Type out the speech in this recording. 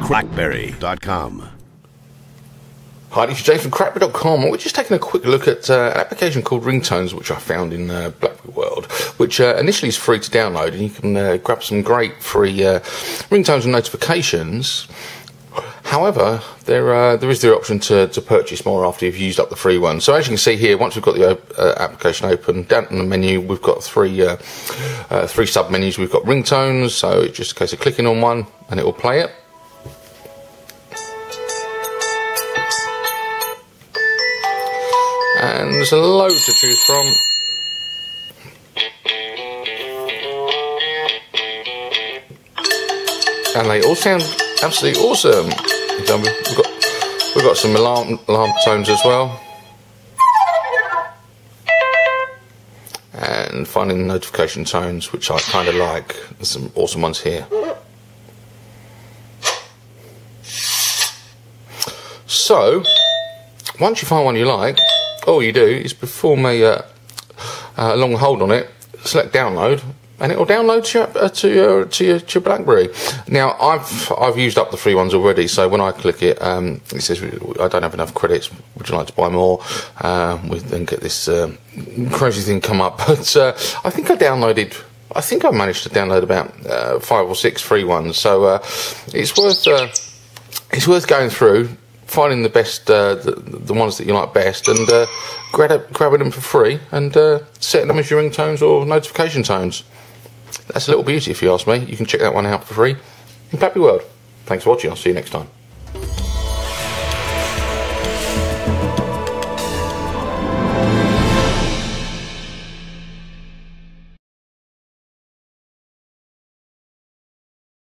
CrackBerry.com. Hi, this is Jay from CrackBerry.com. We're just taking a quick look at an application called Ring Tones, which I found in BlackBerry World, which initially is free to download, and you can grab some great free ringtones and notifications. However, there is the option to purchase more after you've used up the free one. So as you can see here, once we've got the application open, down in the menu we've got three sub-menus. We've got ringtones, so it's just a case of clicking on one and it will play it. And there's a load to choose from. And they all sound absolutely awesome. We've got some alarm tones as well. And finally notification tones, which I kind of like. There's some awesome ones here. So, once you find one you like, all you do is perform a long hold on it, select download, and it will download to your BlackBerry. Now I've used up the free ones already, so when I click it, it says I don't have enough credits. Would you like to buy more? We then get this crazy thing come up, but I think I managed to download about 5 or 6 free ones. So it's worth going through, finding the best, the ones that you like best, and grabbing them for free and setting them as your ringtones or notification tones. That's a little beauty, if you ask me. You can check that one out for free in BlackBerry World. Thanks for watching. I'll see you next time.